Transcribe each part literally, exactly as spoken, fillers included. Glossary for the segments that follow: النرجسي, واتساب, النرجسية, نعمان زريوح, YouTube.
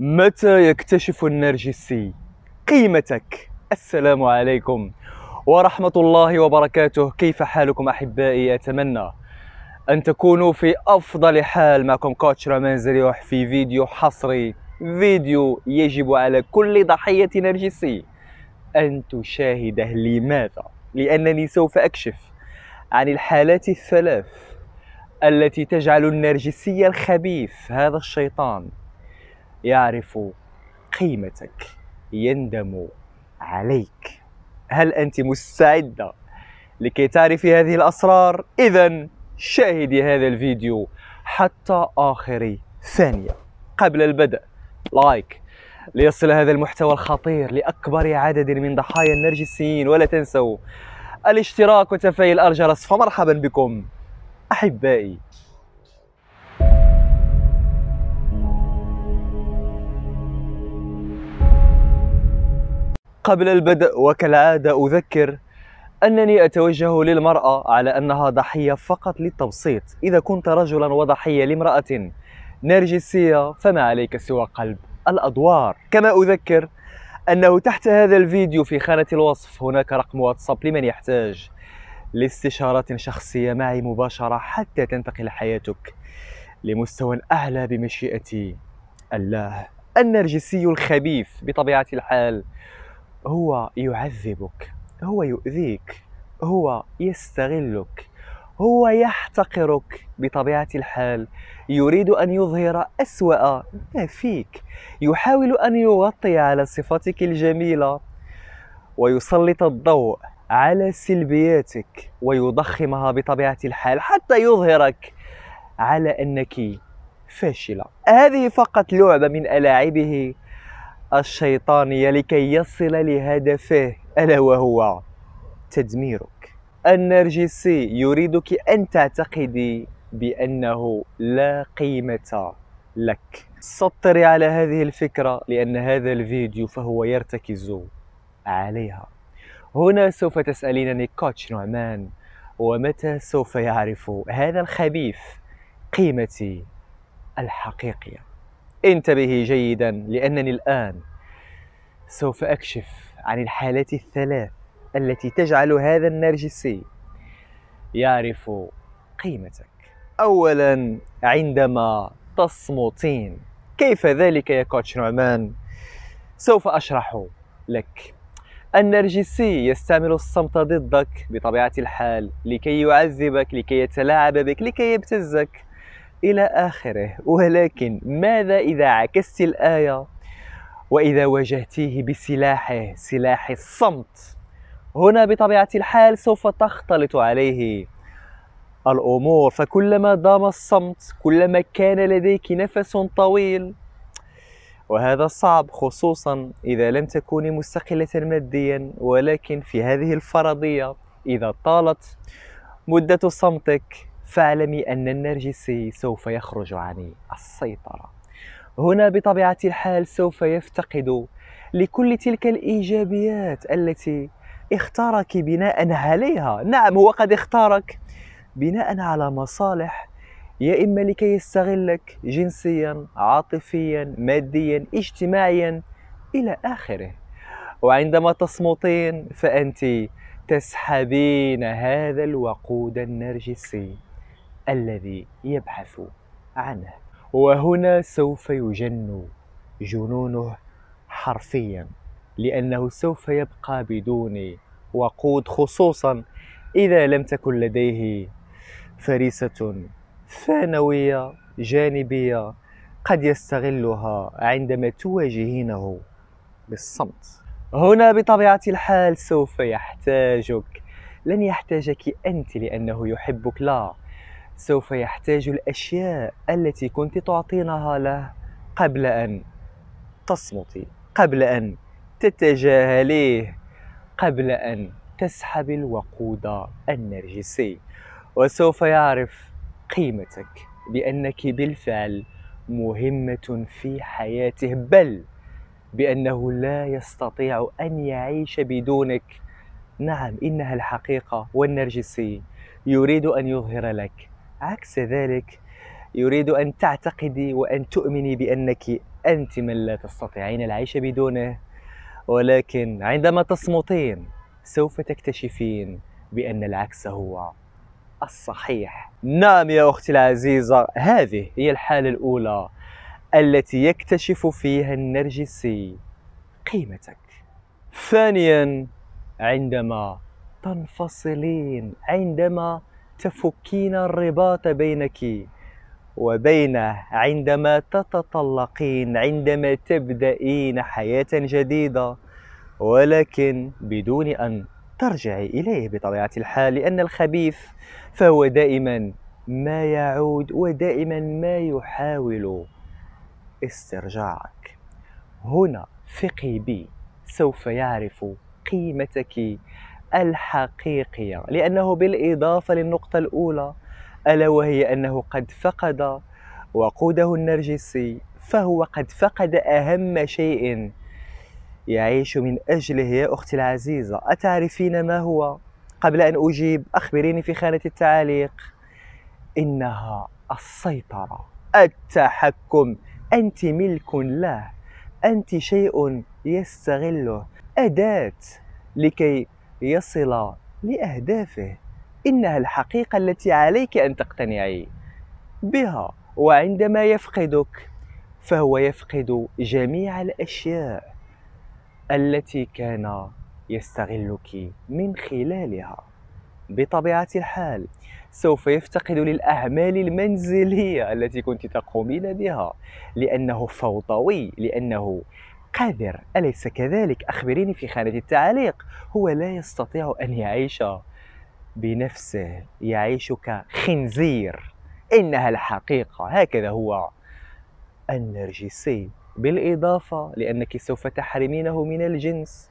متى يكتشف النرجسي قيمتك؟ السلام عليكم ورحمة الله وبركاته. كيف حالكم أحبائي؟ أتمنى أن تكونوا في أفضل حال. معكم كوتش نعمان زريوح في فيديو حصري، فيديو يجب على كل ضحية نرجسي أن تشاهده. لماذا؟ لأنني سوف أكشف عن الحالات الثلاث التي تجعل النرجسي الخبيث، هذا الشيطان، يعرف قيمتك، يندم عليك. هل أنت مستعدة لكي تعرفي هذه الأسرار؟ إذا شاهدي هذا الفيديو حتى آخر ثانية. قبل البدء لايك ليصل هذا المحتوى الخطير لأكبر عدد من ضحايا النرجسيين، ولا تنسوا الاشتراك وتفعيل الجرس. فمرحبا بكم أحبائي. قبل البدء وكالعادة أذكر أنني أتوجه للمرأة على أنها ضحية فقط للتبسيط. إذا كنت رجلا وضحية لامرأة نرجسية فما عليك سوى قلب الأدوار. كما أذكر أنه تحت هذا الفيديو في خانة الوصف هناك رقم واتساب لمن يحتاج لاستشارات شخصية معي مباشرة حتى تنتقل حياتك لمستوى أعلى بمشيئة الله. النرجسي الخبيث بطبيعة الحال هو يعذبك، هو يؤذيك، هو يستغلك، هو يحتقرك. بطبيعة الحال يريد أن يظهر أسوأ ما فيك، يحاول أن يغطي على صفاتك الجميلة ويسلط الضوء على سلبياتك ويضخمها بطبيعة الحال حتى يظهرك على أنك فاشلة. هذه فقط لعبة من ألاعبه الشيطانية لكي يصل لهدفه، ألا وهو تدميرك. النرجسي يريدك أن تعتقدي بأنه لا قيمة لك. سطري على هذه الفكرة لأن هذا الفيديو فهو يرتكز عليها. هنا سوف تسألينني كوتش نعمان، ومتى سوف يعرف هذا الخبيث قيمتي الحقيقية؟ انتبهي جيدا لأنني الآن سوف أكشف عن الحالات الثلاث التي تجعل هذا النرجسي يعرف قيمتك. أولا، عندما تصمتين. كيف ذلك يا كوتش نعمان؟ سوف أشرح لك. النرجسي يستعمل الصمت ضدك بطبيعة الحال لكي يعذبك، لكي يتلاعب بك، لكي يبتزك إلى آخره. ولكن ماذا إذا عكست الآية وإذا واجهتيه بسلاحه، سلاح الصمت؟ هنا بطبيعة الحال سوف تختلط عليه الأمور، فكلما دام الصمت كلما كان لديك نفس طويل، وهذا صعب خصوصا إذا لم تكوني مستقلة ماديا. ولكن في هذه الفرضية إذا طالت مدة صمتك فاعلمي أن النرجسي سوف يخرج عن السيطرة. هنا بطبيعة الحال سوف يفتقد لكل تلك الإيجابيات التي اختارك بناء عليها. نعم، هو قد اختارك بناء على مصالح، يا إما لكي يستغلك جنسيا، عاطفيا، ماديا، اجتماعيا، إلى آخره. وعندما تصمتين فأنت تسحبين هذا الوقود النرجسي الذي يبحث عنه، وهنا سوف يجن جنونه حرفيا، لأنه سوف يبقى بدون وقود، خصوصا إذا لم تكن لديه فريسة ثانوية جانبية قد يستغلها عندما تواجهينه بالصمت. هنا بطبيعة الحال سوف يحتاجك، لن يحتاجك أنت لأنه يحبك، لا، سوف يحتاج الأشياء التي كنت تعطينها له قبل أن تصمتي، قبل أن تتجاهليه، قبل أن تسحب الوقود النرجسي. وسوف يعرف قيمتك بأنك بالفعل مهمة في حياته، بل بأنه لا يستطيع أن يعيش بدونك. نعم، إنها الحقيقة. والنرجسي يريد أن يظهر لك عكس ذلك، يريد أن تعتقدي وأن تؤمني بأنك أنت من لا تستطيعين العيش بدونه، ولكن عندما تصمتين سوف تكتشفين بأن العكس هو الصحيح. نعم يا أختي العزيزة، هذه هي الحالة الأولى التي يكتشف فيها النرجسي قيمتك. ثانياً، عندما تنفصلين، عندما تفكين الرباط بينك وبينه، عندما تتطلقين، عندما تبدأين حياة جديدة، ولكن بدون أن ترجعي إليه بطبيعة الحال، لأن الخبيث فهو دائما ما يعود ودائما ما يحاول استرجاعك. هنا ثقي بي، سوف يعرف قيمتك الحقيقية، لأنه بالإضافة للنقطة الأولى ألا وهي أنه قد فقد وقوده النرجسي، فهو قد فقد أهم شيء يعيش من أجله. يا أختي العزيزة، أتعرفين ما هو؟ قبل أن أجيب أخبريني في خانة التعليق. إنها السيطرة، التحكم. أنت ملك له، أنت شيء يستغله، أداة لكي يصل لأهدافه. إنها الحقيقة التي عليك أن تقتنعي بها. وعندما يفقدك فهو يفقد جميع الأشياء التي كان يستغلك من خلالها. بطبيعة الحال سوف يفتقد للأعمال المنزلية التي كنت تقومين بها، لأنه فوضوي، لأنه قذر، أليس كذلك؟ أخبريني في خانة التعليق. هو لا يستطيع أن يعيش بنفسه، يعيش كخنزير. إنها الحقيقة، هكذا هو النرجسي. بالإضافة لأنك سوف تحرمينه من الجنس،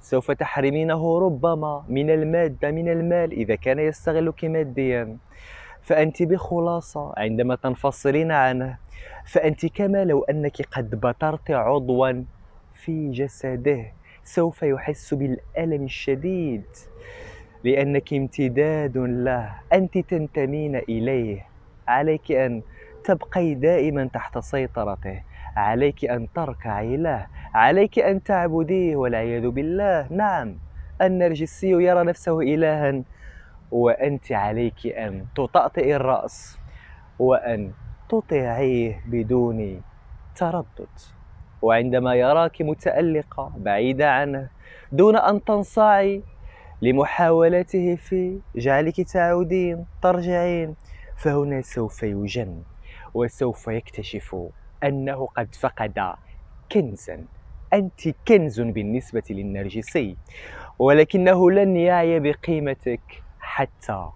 سوف تحرمينه ربما من المادة، من المال إذا كان يستغلك ماديا. فأنت بخلاصة عندما تنفصلين عنه فأنت كما لو أنك قد بترت عضوا في جسده، سوف يحس بالألم الشديد لأنك امتداد له، أنت تنتمين إليه. عليك أن تبقي دائما تحت سيطرته، عليك أن تركعي له، عليك أن تعبديه والعياذ بالله. نعم، النرجسي يرى نفسه إلها، وأنت عليك أن تطأطئي الرأس وأن تطيعيه بدون تردد. وعندما يراك متألقة بعيدة عنه دون أن تنصاعي لمحاولته في جعلك تعودين ترجعين، فهنا سوف يجن، وسوف يكتشف أنه قد فقد كنزاً. أنت كنز بالنسبة للنرجسي، ولكنه لن يعي بقيمتك حتى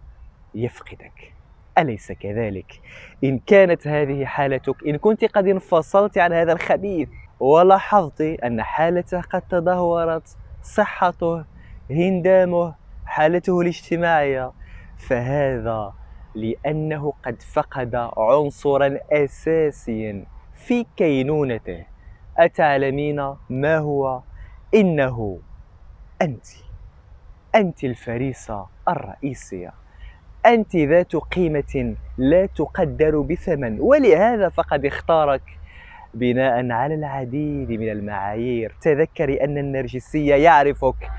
يفقدك، أليس كذلك؟ إن كانت هذه حالتك، إن كنت قد انفصلت عن هذا الخبيث ولاحظت أن حالته قد تدهورت، صحته، هندامه، حالته الاجتماعية، فهذا لأنه قد فقد عنصراً أساسياً في كينونته. أتعلمين ما هو؟ إنه أنت. أنت الفريسة الرئيسية، أنت ذات قيمة لا تقدر بثمن، ولهذا فقد اختارك بناء على العديد من المعايير. تذكري أن النرجسية يعرفك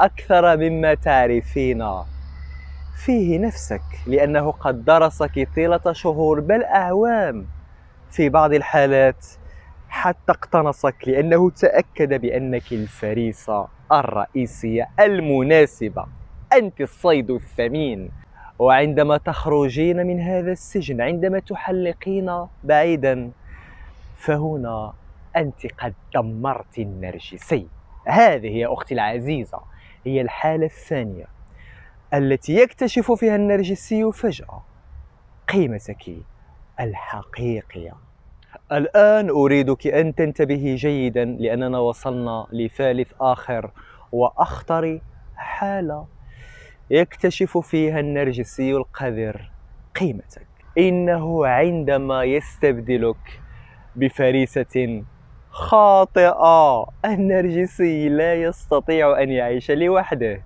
أكثر مما تعرفين فيه نفسك، لأنه قد درسك طيلة شهور بل أعوام، في بعض الحالات حتى اقتنصك، لأنه تأكد بأنك الفريسة الرئيسية المناسبة، أنت الصيد الثمين. وعندما تخرجين من هذا السجن، عندما تحلقين بعيدا، فهنا أنت قد دمرت النرجسي. هذه يا أختي العزيزة هي الحالة الثانية التي يكتشف فيها النرجسي فجأة قيمتك الحقيقية. الآن أريدك أن تنتبهي جيدا، لأننا وصلنا لثالث آخر وأخطر حالة يكتشف فيها النرجسي القذر قيمتك. إنه عندما يستبدلك بفريسة خاطئة. النرجسي لا يستطيع أن يعيش لوحده.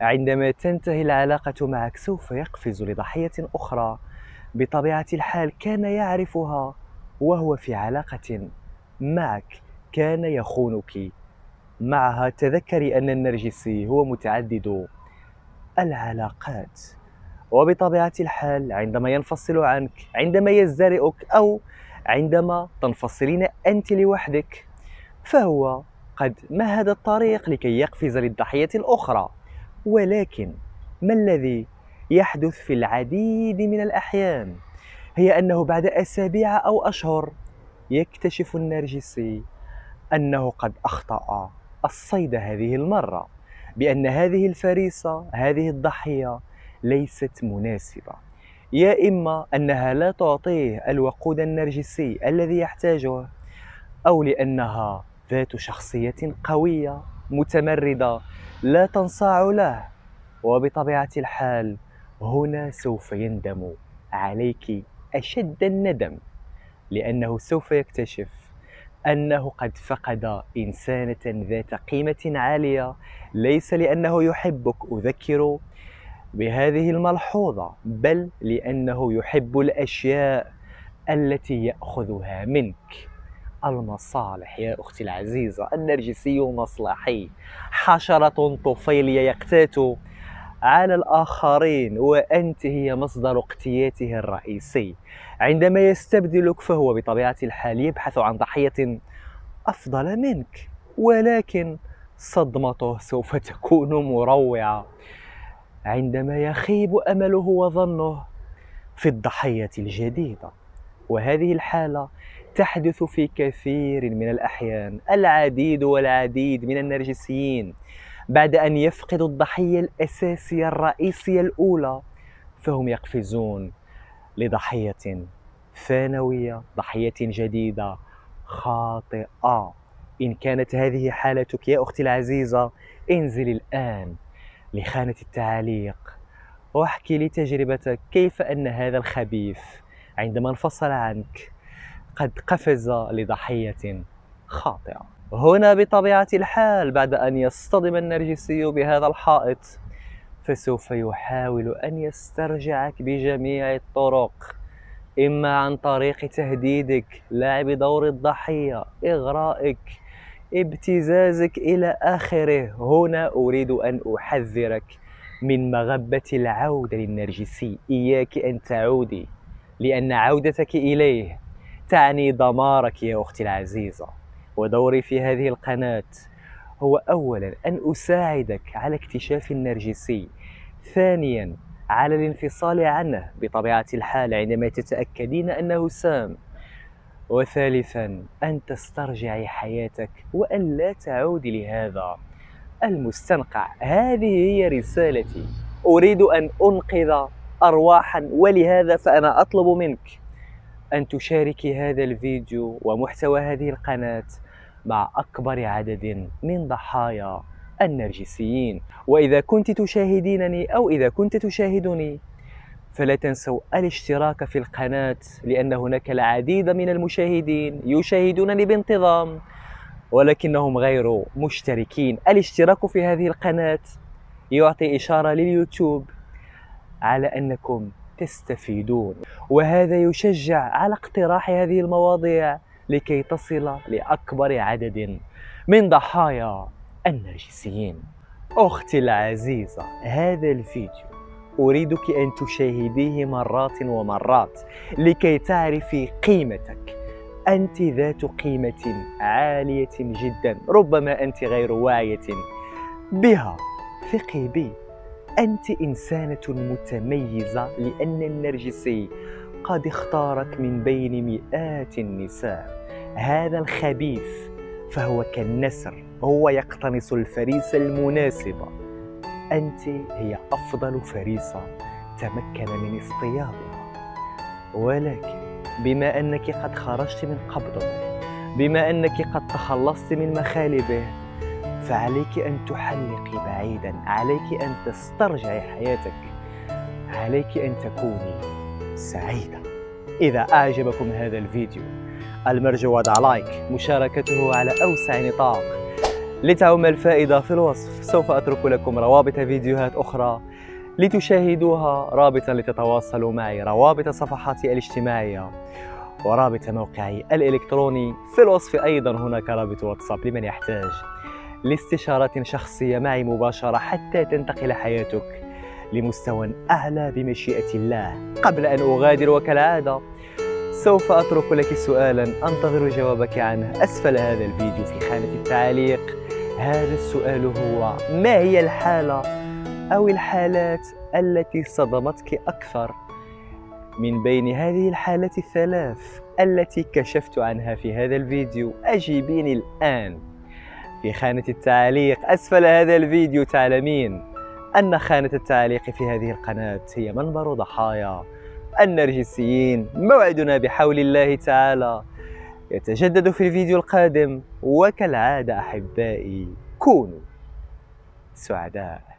عندما تنتهي العلاقة معك سوف يقفز لضحية أخرى بطبيعة الحال كان يعرفها وهو في علاقة معك كان يخونك. معها تذكري أن النرجسي هو متعدد العلاقات، وبطبيعة الحال عندما ينفصل عنك، عندما يزدرئك، أو عندما تنفصلين أنت لوحدك، فهو قد مهد الطريق لكي يقفز للضحية الأخرى. ولكن ما الذي يحدث في العديد من الأحيان هي أنه بعد أسابيع أو أشهر يكتشف النرجسي أنه قد أخطأ الصيد هذه المرة، بأن هذه الفريسة، هذه الضحية ليست مناسبة، يا إما أنها لا تعطيه الوقود النرجسي الذي يحتاجه، أو لأنها ذات شخصية قوية متمردة لا تنصاع له. وبطبيعة الحال هنا سوف يندم عليك أشد الندم، لأنه سوف يكتشف أنه قد فقد إنسانة ذات قيمة عالية. ليس لأنه يحبك، أذكر بهذه الملحوظة، بل لأنه يحب الأشياء التي يأخذها منك، المصالح. يا أختي العزيزة، النرجسي مصلحي، حشرة طفيلية يقتات على الآخرين، وأنت هي مصدر اقتياته الرئيسي. عندما يستبدلك فهو بطبيعة الحال يبحث عن ضحية أفضل منك، ولكن صدمته سوف تكون مروعة عندما يخيب أمله وظنه في الضحية الجديدة. وهذه الحالة تحدث في كثير من الأحيان. العديد والعديد من النرجسيين بعد أن يفقدوا الضحية الأساسية الرئيسية الأولى فهم يقفزون لضحية ثانوية، ضحية جديدة خاطئة. إن كانت هذه حالتك يا أختي العزيزة، انزلي الآن لخانة التعليق واحكي لي تجربتك، كيف أن هذا الخبيث عندما انفصل عنك قد قفز لضحية خاطئة. هنا بطبيعة الحال بعد أن يصطدم النرجسي بهذا الحائط فسوف يحاول أن يسترجعك بجميع الطرق، إما عن طريق تهديدك، لعب دور الضحية، إغرائك، ابتزازك، إلى آخره. هنا أريد أن أحذرك من مغبة العودة للنرجسي. إياك أن تعودي، لأن عودتك إليه تعني دمارك يا أختي العزيزة. ودوري في هذه القناة هو أولا أن أساعدك على اكتشاف النرجسي، ثانيا على الانفصال عنه بطبيعة الحال عندما تتأكدين أنه سام، وثالثا أن تسترجعي حياتك وأن لا تعودي لهذا المستنقع. هذه هي رسالتي، أريد أن أنقذ أرواحا، ولهذا فأنا أطلب منك أن تشاركي هذا الفيديو ومحتوى هذه القناة مع أكبر عدد من ضحايا النرجسيين. وإذا كنت تشاهدينني أو إذا كنت تشاهدني فلا تنسوا الاشتراك في القناة، لأن هناك العديد من المشاهدين يشاهدونني بانتظام ولكنهم غير مشتركين. الاشتراك في هذه القناة يعطي إشارة لليوتيوب على أنكم تستفيدون، وهذا يشجع على اقتراح هذه المواضيع لكي تصل لأكبر عدد من ضحايا النرجسيين. أختي العزيزة، هذا الفيديو أريدك أن تشاهديه مرات ومرات لكي تعرفي قيمتك. أنت ذات قيمة عالية جدا، ربما أنت غير واعية بها. ثقي بي، أنت إنسانة متميزة، لأن النرجسي قد اختارك من بين مئات النساء. هذا الخبيث فهو كالنسر، هو يقتنص الفريسة المناسبة. أنت هي أفضل فريسة تمكن من اصطيادها، ولكن بما أنك قد خرجت من قبضته، بما أنك قد تخلصت من مخالبه، فعليك أن تحلقي بعيدا، عليك أن تسترجعي حياتك، عليك أن تكوني سعيدة. إذا أعجبكم هذا الفيديو المرجو وضع لايك، مشاركته على أوسع نطاق لتعم الفائدة في الوصف. سوف أترك لكم روابط فيديوهات أخرى لتشاهدوها، رابطا لتتواصلوا معي، روابط صفحاتي الاجتماعية، ورابط موقعي الإلكتروني في الوصف. أيضا هناك رابط واتساب لمن يحتاج لاستشارات شخصية معي مباشرة حتى تنتقل حياتك لمستوى أعلى بمشيئة الله. قبل أن أغادر وكالعادة سوف أترك لك سؤالا أنتظر جوابك عنه أسفل هذا الفيديو في خانة التعليق. هذا السؤال هو: ما هي الحالة أو الحالات التي صدمتك أكثر من بين هذه الحالات الثلاث التي كشفت عنها في هذا الفيديو؟ أجيبيني الآن في خانة التعليق أسفل هذا الفيديو. تعلمين أن خانة التعليق في هذه القناة هي منبر ضحايا النرجسيين. موعدنا بحول الله تعالى يتجدد في الفيديو القادم، وكالعادة أحبائي كونوا سعداء.